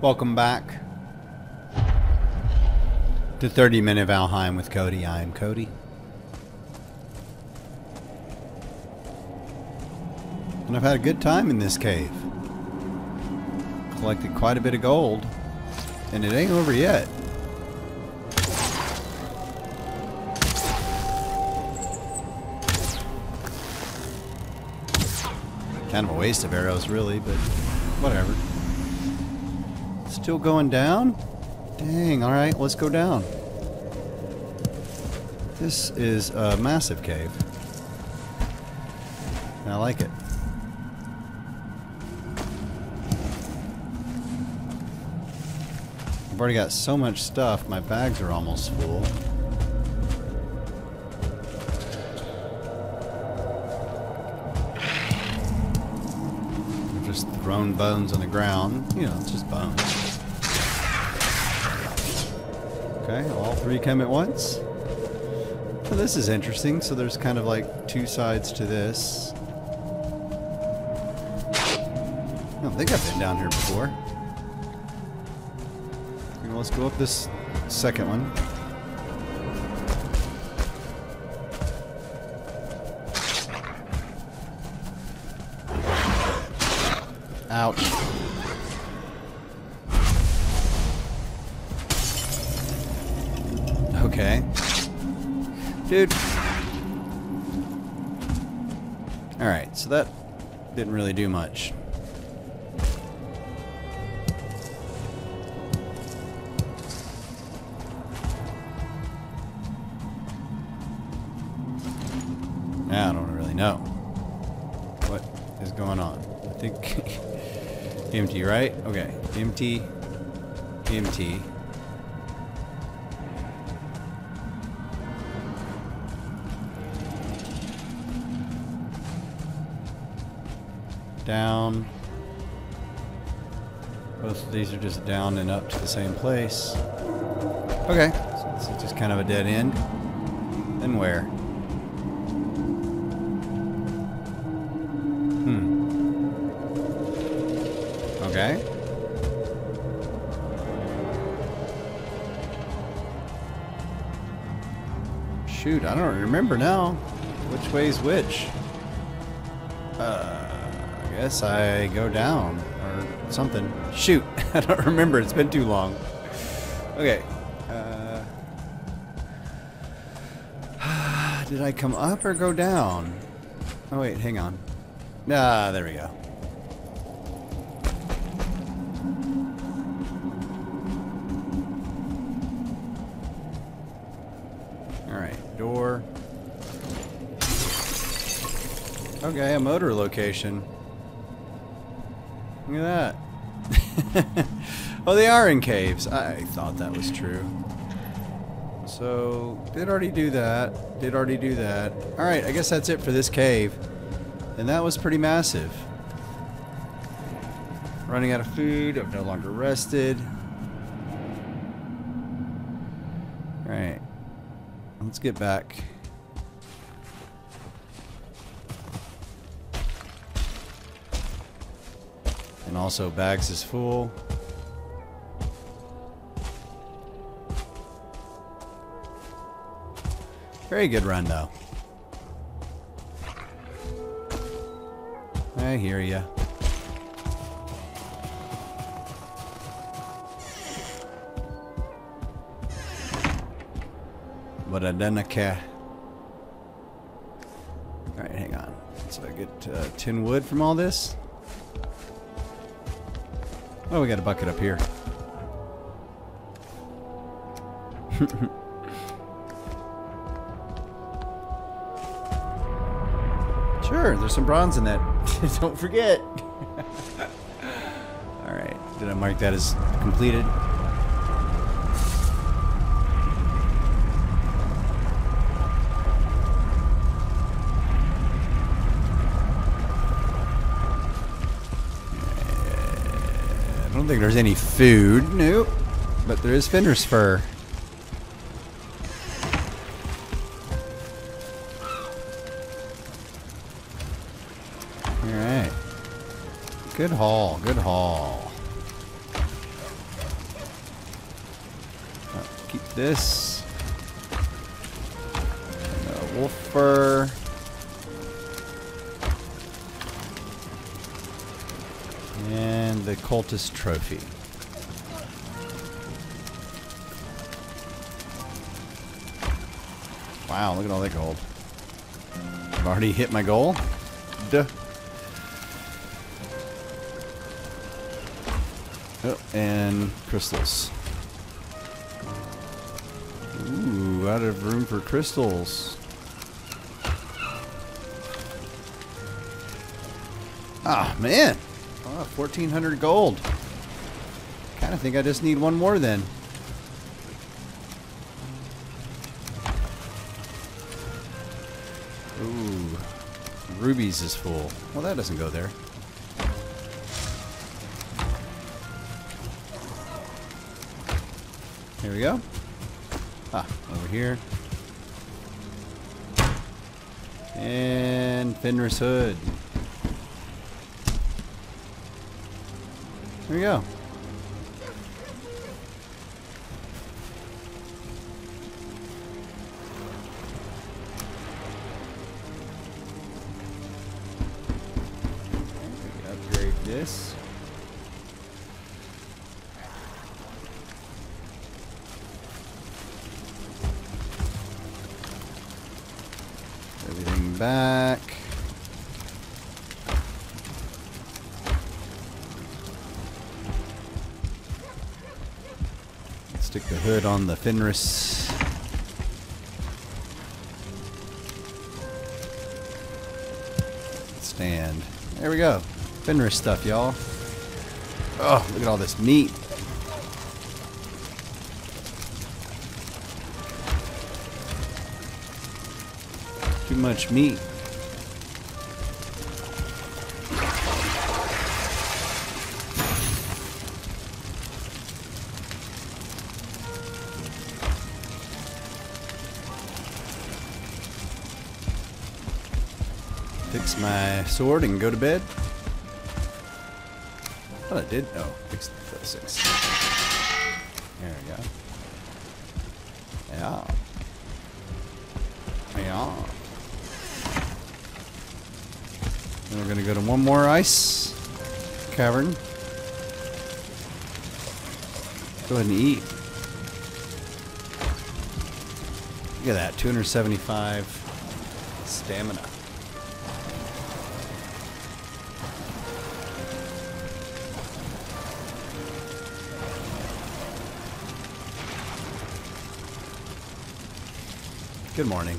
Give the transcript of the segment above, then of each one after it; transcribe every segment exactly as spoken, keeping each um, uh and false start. Welcome back to thirty minute Valheim with Cody. I am Cody. And I've had a good time in this cave. Collected quite a bit of gold. And it ain't over yet. Kind of a waste of arrows, really, but whatever. Still going down? Dang, alright, let's go down. This is a massive cave. And I like it. I've already got so much stuff, my bags are almost full. Just thrown bones on the ground. You know, it's just bones. Okay, all three come at once. Well, this is interesting. So there's kind of like two sides to this. I don't think I've been down here before. Okay, let's go up this second one. Ouch. Okay. Dude. Alright, so that didn't really do much. Now I don't really know what is going on. I think... Empty, right? Okay. Empty. Empty. Down. Both of these are just down and up to the same place. Okay. So this is just kind of a dead end. Then where? Hmm. Okay. Shoot, I don't remember now. Which way's which? Uh, I guess I go down or something. Shoot, I don't remember. It's been too long. Okay. Uh, did I come up or go down? Oh wait, hang on. Ah, there we go. Door. Okay, a motor location. Look at that. Oh, they are in caves. I thought that was true. So, did already do that. Did already do that. Alright, I guess that's it for this cave. And that was pretty massive. Running out of food. I'm no longer rested. Alright. Let's get back. And also bags is full. Very good run though. I hear ya. But I don't care. Alright, hang on. So I get uh, tin wood from all this. Oh, we got a bucket up here. Sure, there's some bronze in that. Don't forget. Alright, did I mark that as completed? I don't think there's any food, nope. But there is Fender's fur. Alright. Good haul, good haul. this. Uh, wolf fur. And the cultist trophy. Wow, look at all that gold. I've already hit my goal. Duh. Oh, and crystals. Ooh, out of room for crystals. Ah, man. Oh, fourteen hundred gold. Kind of think I just need one more then. Ooh, rubies is full. Well, that doesn't go there. Here we go. Ah, over here. And Fenris Hood. Here we go. Upgrade this. Everything back. Stick the hood on the Fenris. Stand. There we go. Fenris stuff, y'all. Oh, look at all this meat. Too much meat. Fix my sword and go to bed. What I did? Oh, fix the six. There we go. Yeah. Yeah. And we're gonna go to one more ice cavern. Go ahead and eat. Look at that, two hundred seventy-five stamina. Good morning.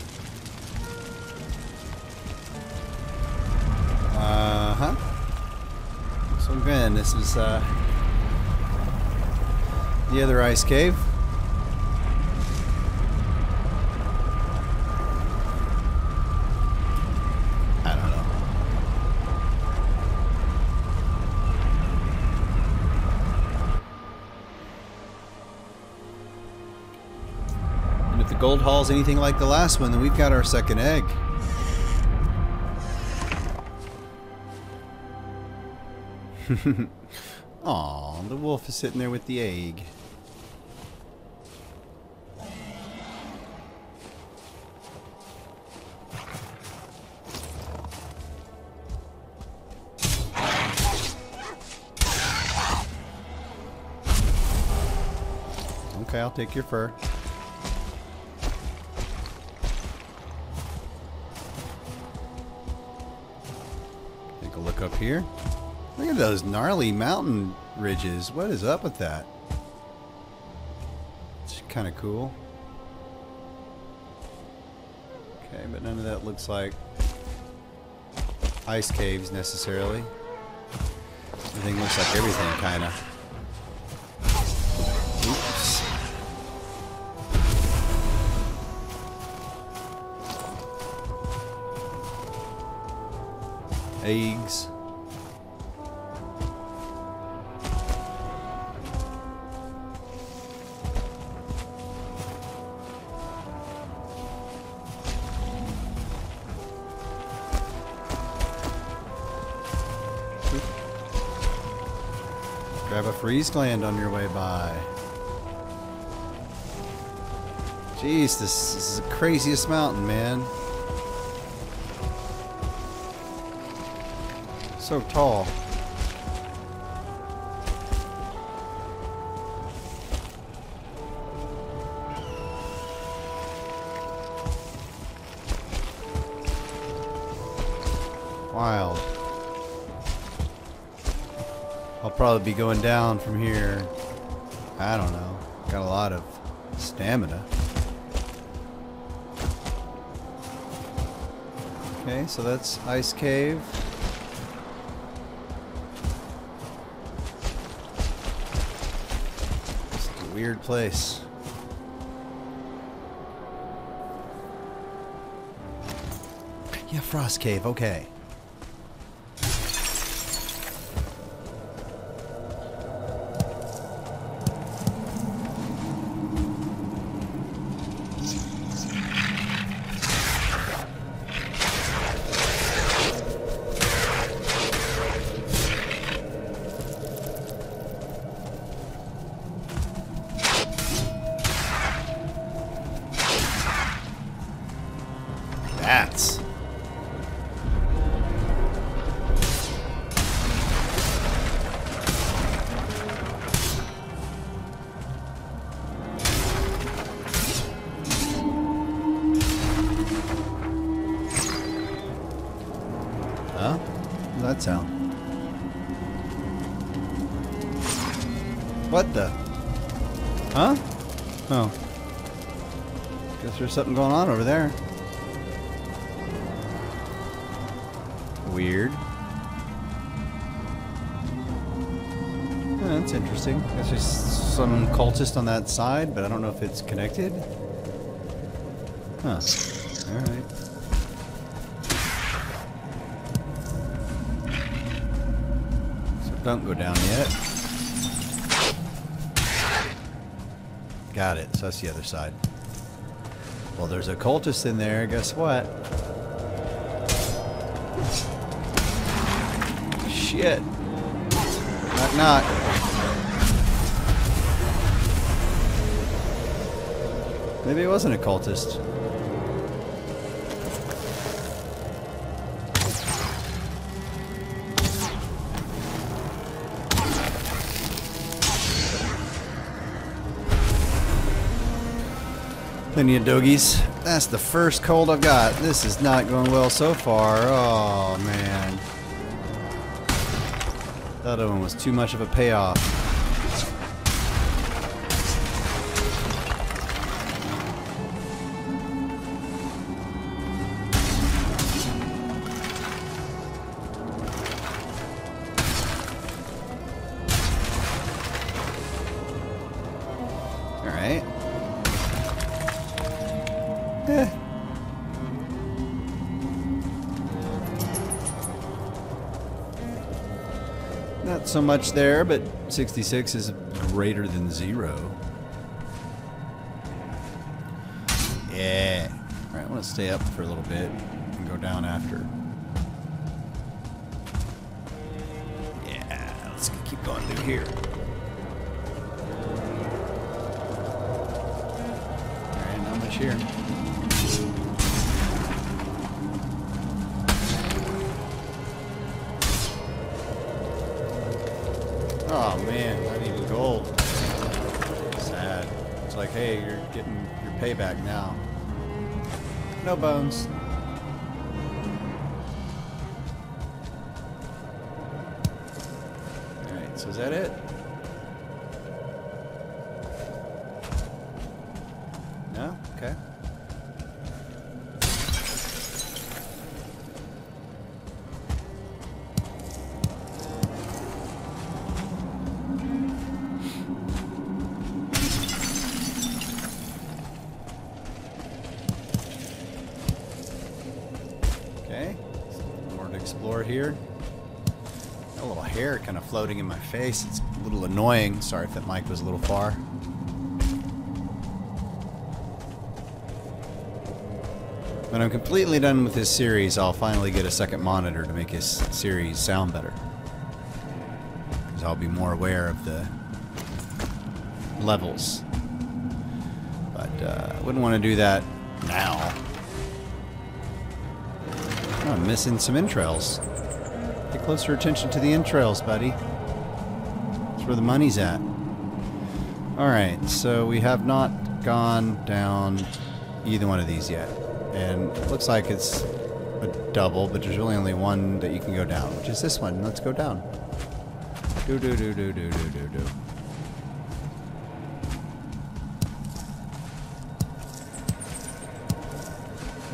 Uh huh. So again, this is uh, the other ice cave. I don't know. And if the gold haul's anything like the last one, then we've got our second egg. Aw, the wolf is sitting there with the egg. Okay, I'll take your fur. Take a look up here. Look at those gnarly mountain ridges. What is up with that? It's kind of cool. Okay, but none of that looks like ice caves necessarily. Everything looks like everything, kind of. Oops. Eggs. Grab a freeze gland on your way by. Jeez, this, this is the craziest mountain, man. So tall. Wild. I'll probably be going down from here. I don't know. Got a lot of stamina. Okay, so that's Ice Cave. It's a weird place. Yeah, Frost Cave, okay. What the? Huh? Oh. Guess there's something going on over there. Weird. Yeah, that's interesting. Guess there's some cultist on that side, but I don't know if it's connected. Huh. Alright. So don't go down yet. Got it, so that's the other side. Well, there's a cultist in there, guess what? Shit. Knock, knock. Maybe it wasn't a cultist. Plenty of doggies. That's the first cold I've got. This is not going well so far. Oh, man. That other one was too much of a payoff. Not so much there, but sixty-six is greater than zero. Yeah. All right, I want to stay up for a little bit and go down after. Yeah, let's keep going through here. All right, not much here. Oh man, I needed gold. Sad. It's like, hey, you're getting your payback now. No bones. Alright, so is that it? No? Okay. Here. Got a little hair kind of floating in my face. It's a little annoying. Sorry if that mic was a little far. When I'm completely done with this series, I'll finally get a second monitor to make this series sound better. Because I'll be more aware of the levels. But uh, I wouldn't want to do that now. Oh, I'm missing some entrails. Pay closer attention to the entrails, buddy. That's where the money's at. Alright, so we have not gone down either one of these yet. And it looks like it's a double, but there's really only one that you can go down, which is this one. Let's go down. Do do do do do do do do.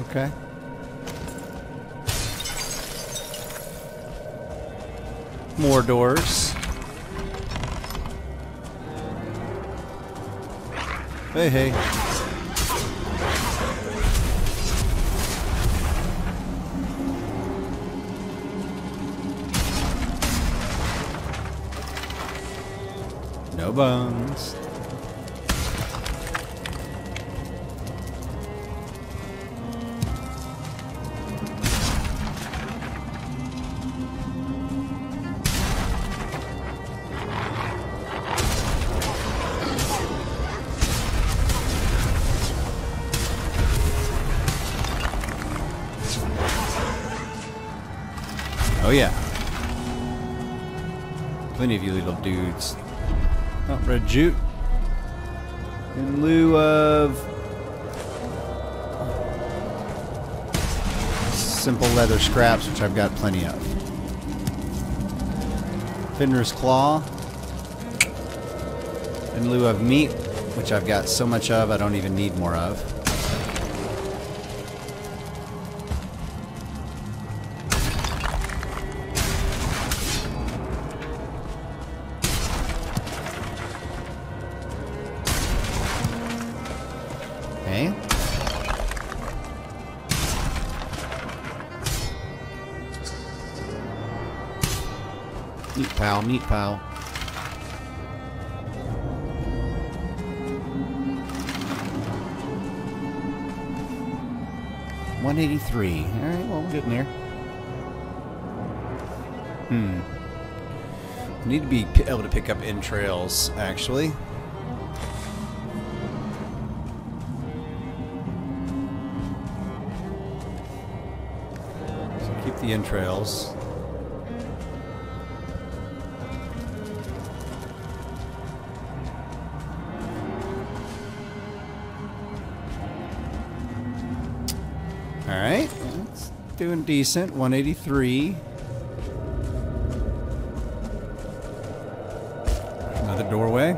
Okay. More doors. Hey, hey. No bones. Oh yeah. Plenty of you little dudes. Not red jute. In lieu of simple leather scraps, which I've got plenty of. Fenrir's claw. In lieu of meat, which I've got so much of I don't even need more of. Meat pile, meat pile. one eighty-three. Alright, well, we're getting there. Hmm. We need to be able to pick up entrails, actually. So keep the entrails. Alright, it's doing decent. one eighty-three. Another doorway.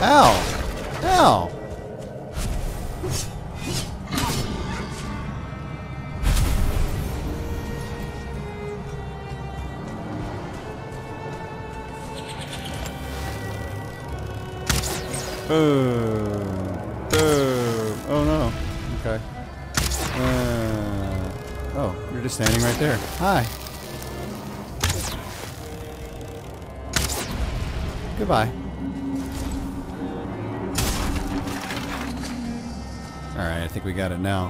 Ow! Ow! Boom. Boom. Oh no. Okay. Uh, oh, you're just standing right there. Hi. Goodbye. Alright, I think we got it now.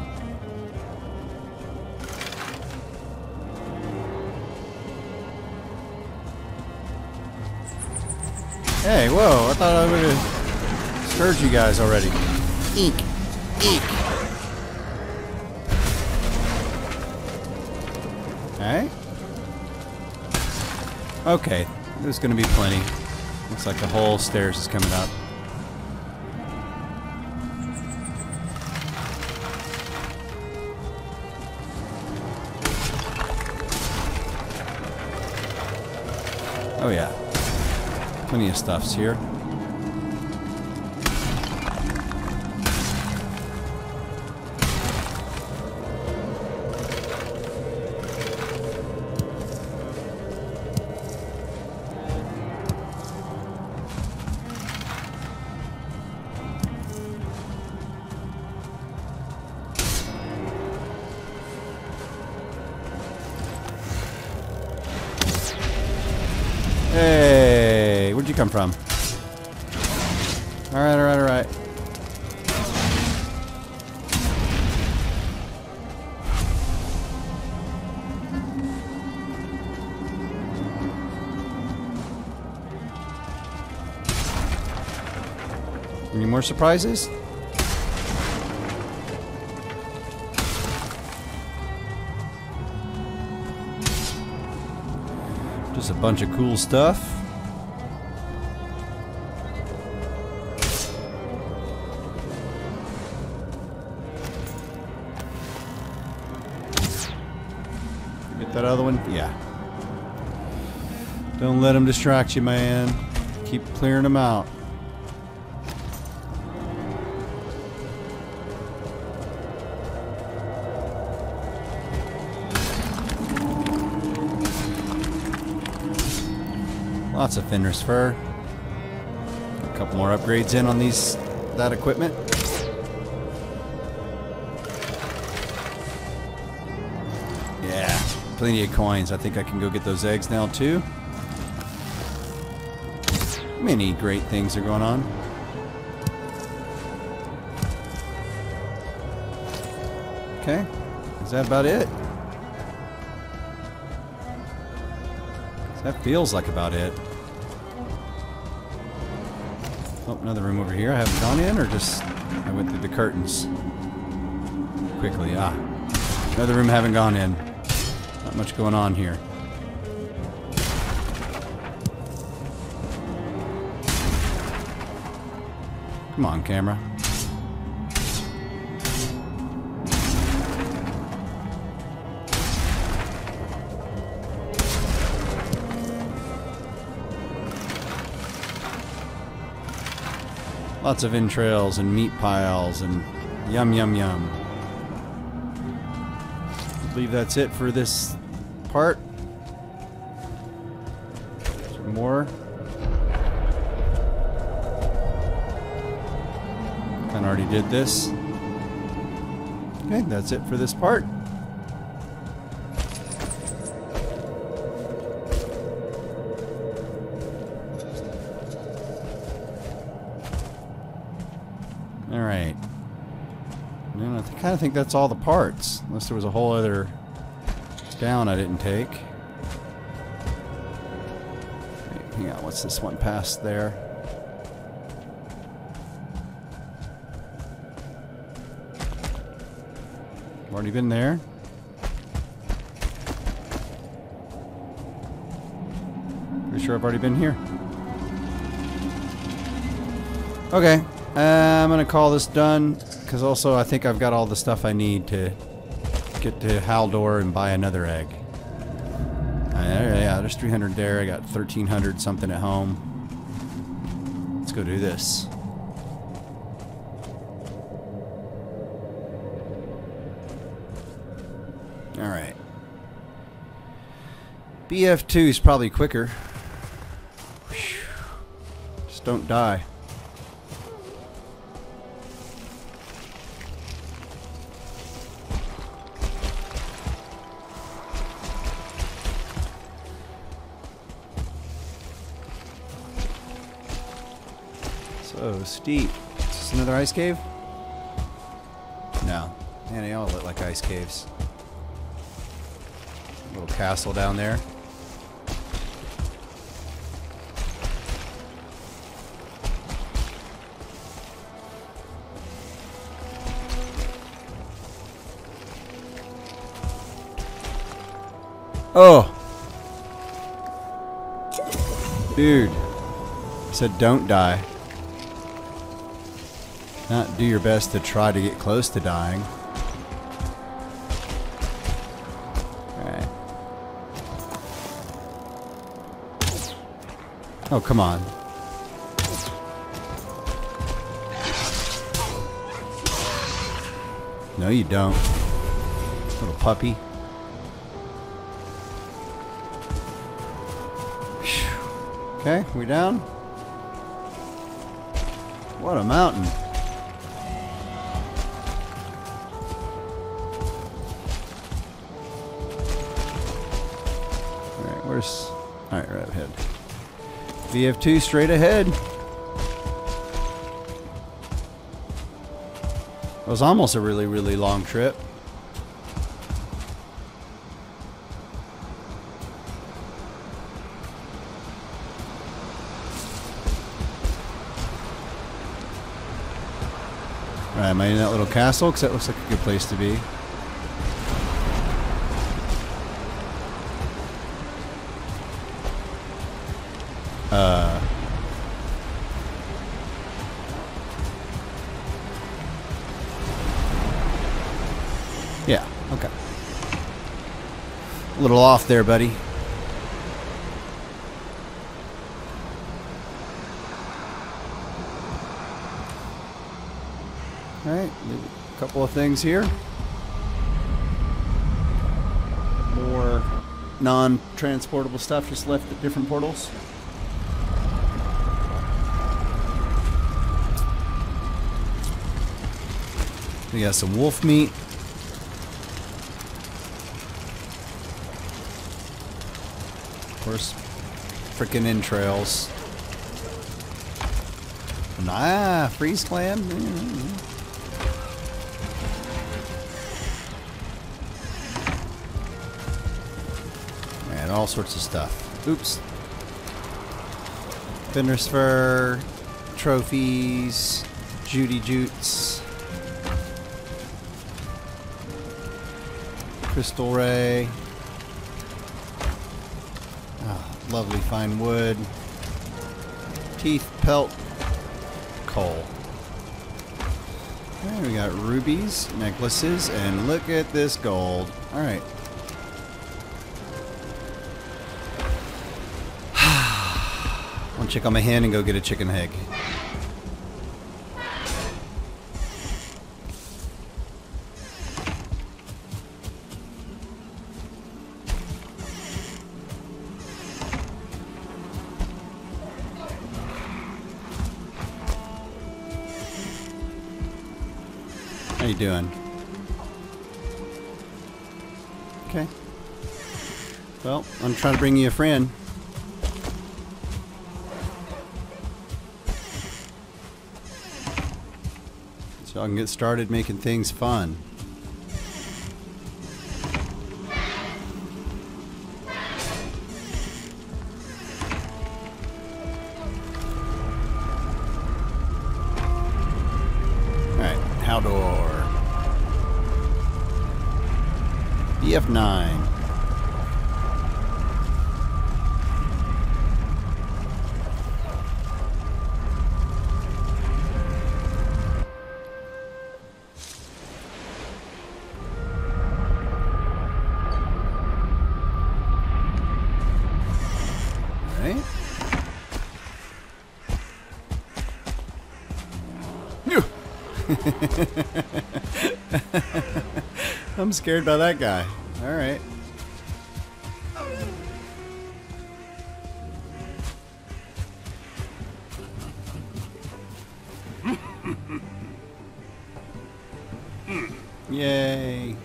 Hey, whoa, I thought I would've heard you guys already. Eek. Eek. Alright. Okay. There's gonna be plenty. Looks like the whole stairs is coming up. Oh yeah. Plenty of stuffs here. Hey, where'd you come from? Alright, alright, alright. more surprises? Just a bunch of cool stuff. Get that other one? Yeah. Don't let them distract you, man. Keep clearing them out. Lots of Fenris fur. A couple more upgrades in on these, that equipment. Yeah, plenty of coins. I think I can go get those eggs now too. Many great things are going on. Okay, is that about it? That feels like about it. Oh, another room over here. I haven't gone in, or just I went through the curtains quickly. Ah, another room I haven't gone in. Not much going on here. Come on, camera. Lots of entrails and meat piles and yum, yum, yum. I believe that's it for this part. Some more. Kinda already did this. Okay, that's it for this part. I kind of think that's all the parts, unless there was a whole other down I didn't take. Wait, hang on, what's this one past there? I've already been there. Pretty sure I've already been here. Okay, uh, I'm gonna call this done. Because also, I think I've got all the stuff I need to get to Haldor and buy another egg. Uh, yeah, there's three hundred there. I got thirteen hundred something at home. Let's go do this. Alright. B F two is probably quicker. Just don't die. Oh, steep. Is this another ice cave? No. Man, they all look like ice caves. Little castle down there. Oh! Dude. I said don't die. Not do your best to try to get close to dying. Alright. Oh, come on. No, you don't. Little puppy. Whew. Okay, we down? What a mountain. Alright, right ahead. V F two straight ahead. It was almost a really, really long trip. Right, am I in that little castle? Because that looks like a good place to be. Uh... Yeah, okay. A little off there, buddy. Alright, a couple of things here. More non-transportable stuff just left at different portals. We got some wolf meat. Of course, frickin' entrails. Nah, freeze clam. Mm-hmm. All sorts of stuff. Oops. Fender's fur, trophies, Judy Jutes, crystal ray. Oh, lovely fine wood. Teeth, pelt, coal. And we got rubies, necklaces, and look at this gold. All right. Check on my hand and go get a chicken egg. How you doing? Okay. Well, I'm trying to bring you a friend. So I can get started making things fun. Alright, Haldor. B F nine. I'm scared by that guy. Alright. Yay.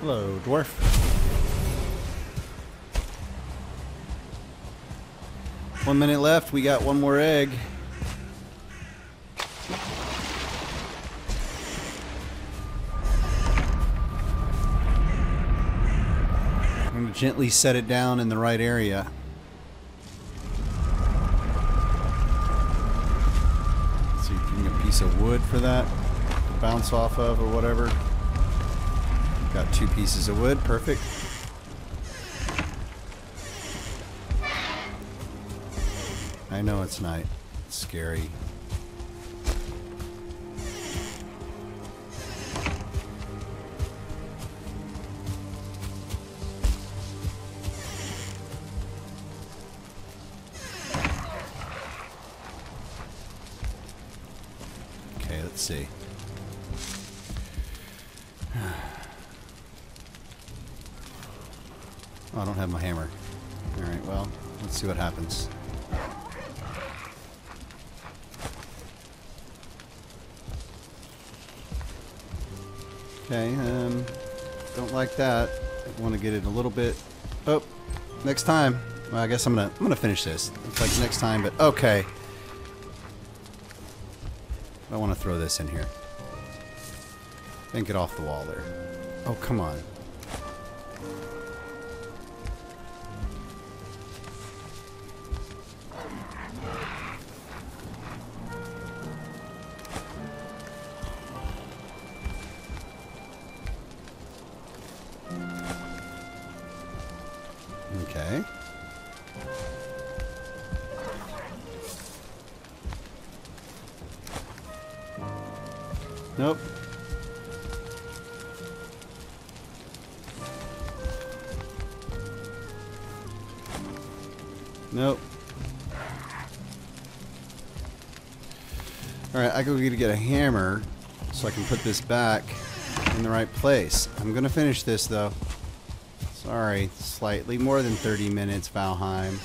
Hello, dwarf. One minute left, we got one more egg. I'm gonna gently set it down in the right area. Let's see if you can get a piece of wood for that to bounce off of or whatever. Got two pieces of wood, perfect. I know it's night. It's scary. Okay, let's see. Oh, I don't have my hammer. Alright, well, let's see what happens. Okay, um, don't like that. I want to get it a little bit. Oh, next time. Well, I guess I'm gonna I'm gonna finish this. It's like next time, but okay. I want to throw this in here. Then get off the wall there. Oh, come on. Okay. Nope. Nope. Alright, I go need to get a hammer so I can put this back in the right place. I'm gonna finish this though. Sorry, slightly more than thirty minutes, Valheim.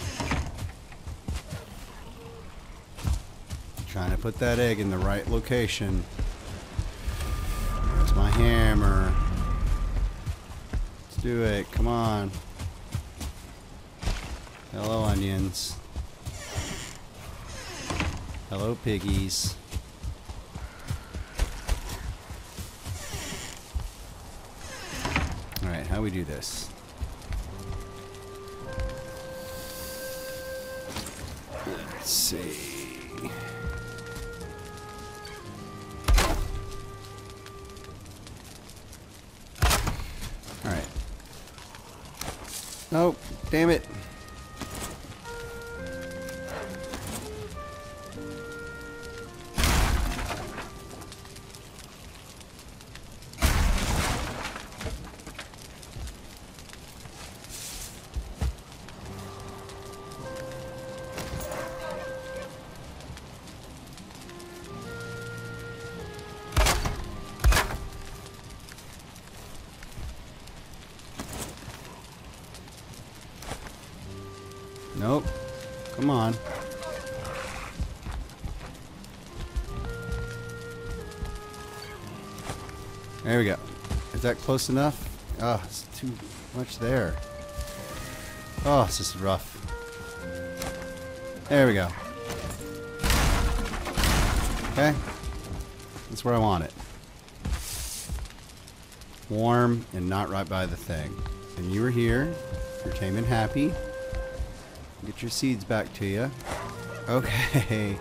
Trying to put that egg in the right location. That's my hammer. Let's do it, come on. Hello, onions. Hello, piggies. Alright, how do we do this? Let's see. Alright. Nope, damn it. Nope. Come on. There we go. Is that close enough? Ah, oh, it's too much there. Oh, this is rough. There we go. Okay. That's where I want it. Warm and not right by the thing. And you were here. You're tame and happy. Get your seeds back to you. Okay.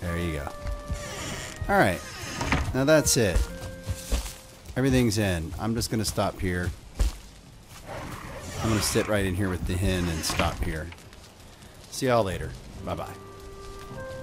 There you go. Alright. Now that's it. Everything's in. I'm just going to stop here. I'm going to sit right in here with the hen and stop here. See y'all later. Bye-bye.